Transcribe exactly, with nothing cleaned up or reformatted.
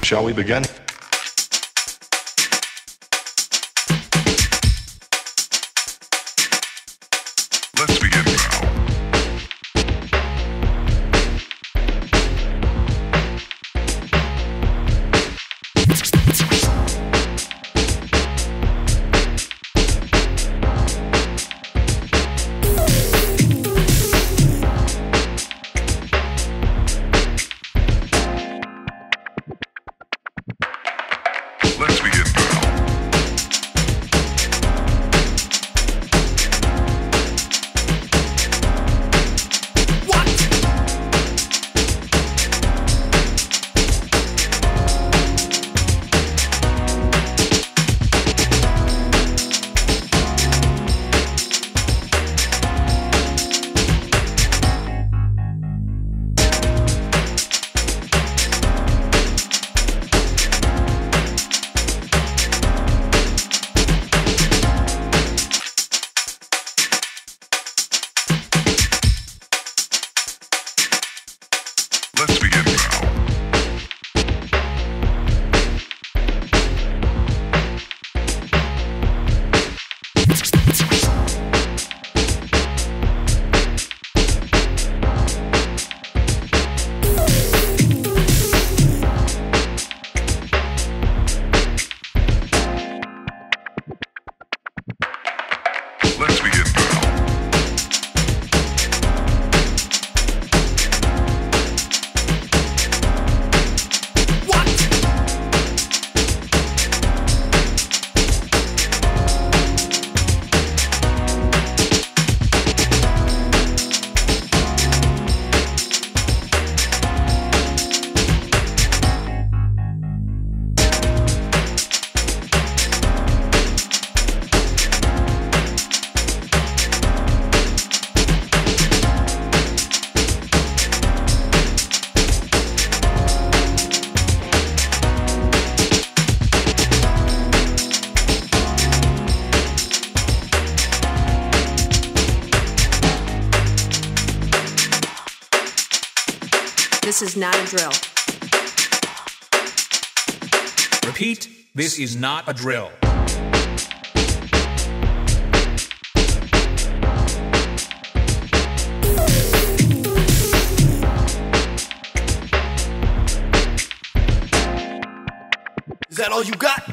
Shall we begin? Let's begin now. Let's begin now. Let's begin now. Let's begin now. This is not a drill. Repeat, this is not a drill. Is that all you got?